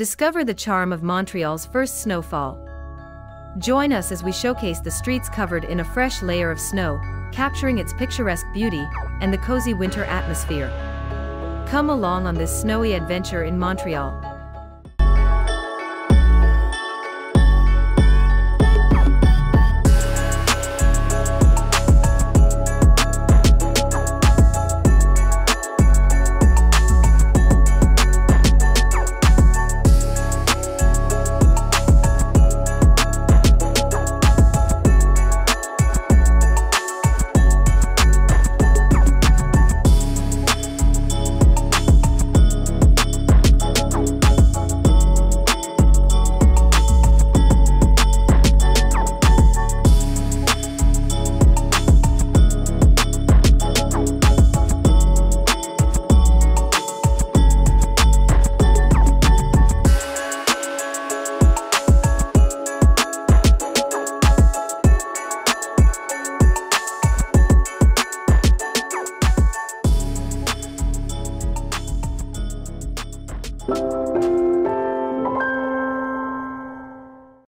Discover the charm of Montreal's first snowfall. Join us as we showcase the streets covered in a fresh layer of snow, capturing its picturesque beauty and the cozy winter atmosphere. Come along on this snowy adventure in Montreal.